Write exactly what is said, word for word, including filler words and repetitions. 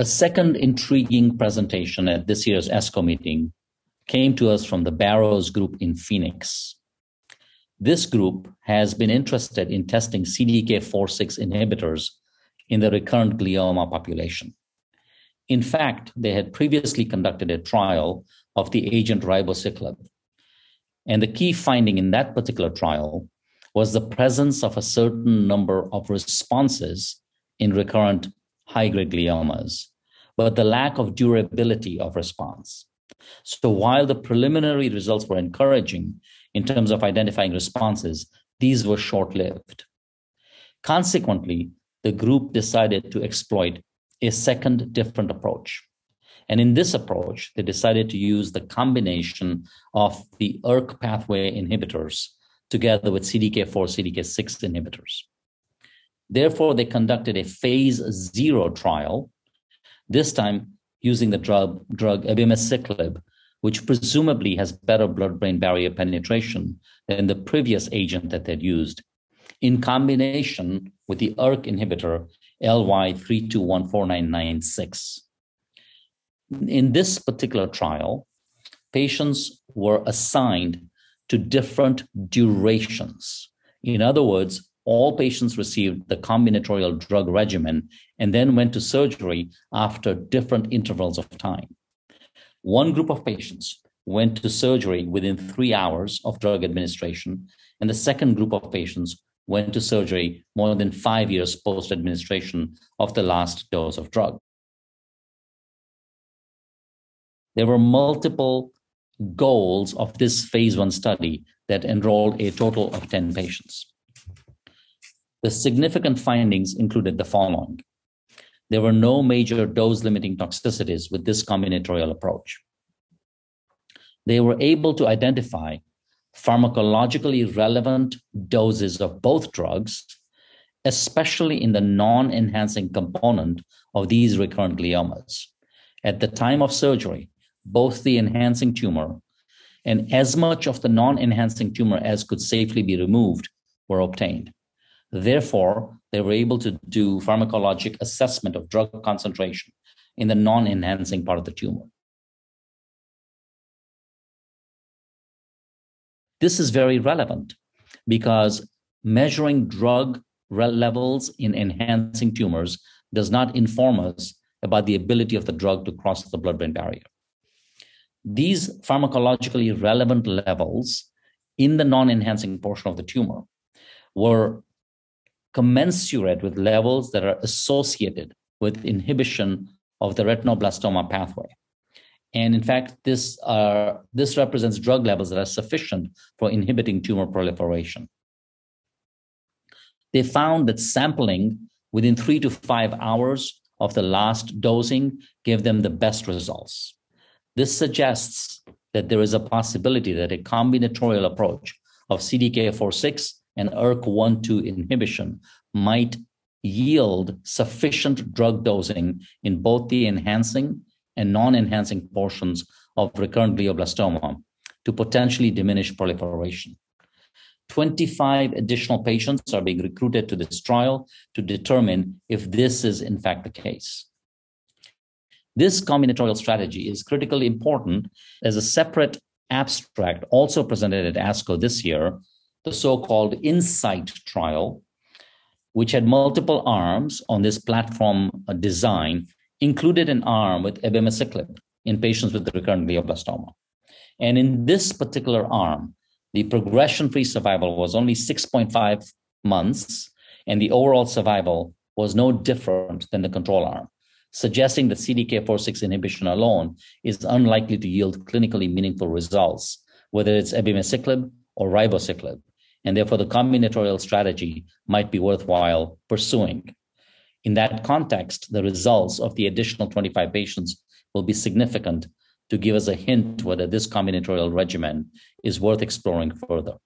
A second intriguing presentation at this year's ASCO meeting came to us from the Barrows group in Phoenix. This group has been interested in testing C D K four six inhibitors in the recurrent glioma population. In fact, they had previously conducted a trial of the agent ribociclib. And the key finding in that particular trial was the presence of a certain number of responses in recurrent high-grade gliomas, but the lack of durability of response. So while the preliminary results were encouraging in terms of identifying responses, these were short-lived. Consequently, the group decided to exploit a second different approach. And in this approach, they decided to use the combination of the E R K pathway inhibitors together with C D K four, C D K six inhibitors. Therefore, they conducted a phase zero trial, this time using the drug, drug abemaciclib, which presumably has better blood-brain barrier penetration than the previous agent that they'd used, in combination with the E R K inhibitor L Y three two one four nine nine six. In this particular trial, patients were assigned to different durations. In other words, all patients received the combinatorial drug regimen and then went to surgery after different intervals of time. One group of patients went to surgery within three hours of drug administration, and the second group of patients went to surgery more than five years post-administration of the last dose of drug. There were multiple goals of this phase one study that enrolled a total of ten patients. The significant findings included the following. There were no major dose-limiting toxicities with this combinatorial approach. They were able to identify pharmacologically relevant doses of both drugs, especially in the non-enhancing component of these recurrent gliomas. At the time of surgery, both the enhancing tumor and as much of the non-enhancing tumor as could safely be removed were obtained. Therefore, they were able to do pharmacologic assessment of drug concentration in the non-enhancing part of the tumor. This is very relevant because measuring drug levels in enhancing tumors does not inform us about the ability of the drug to cross the blood-brain barrier. These pharmacologically relevant levels in the non-enhancing portion of the tumor were commensurate with levels that are associated with inhibition of the retinoblastoma pathway. And in fact, this, uh, this represents drug levels that are sufficient for inhibiting tumor proliferation. They found that sampling within three to five hours of the last dosing gave them the best results. This suggests that there is a possibility that a combinatorial approach of C D K four six and E R K one two inhibition might yield sufficient drug dosing in both the enhancing and non-enhancing portions of recurrent glioblastoma to potentially diminish proliferation. twenty-five additional patients are being recruited to this trial to determine if this is in fact the case. This combinatorial strategy is critically important as a separate abstract also presented at ASCO this year, the so-called INSIGHT trial, which had multiple arms on this platform design, included an arm with abemaciclib in patients with recurrent glioblastoma. And in this particular arm, the progression-free survival was only six point five months, and the overall survival was no different than the control arm, suggesting that C D K four six inhibition alone is unlikely to yield clinically meaningful results, whether it's abemaciclib or ribociclib. And therefore, the combinatorial strategy might be worthwhile pursuing. In that context, the results of the additional twenty-five patients will be significant to give us a hint whether this combinatorial regimen is worth exploring further.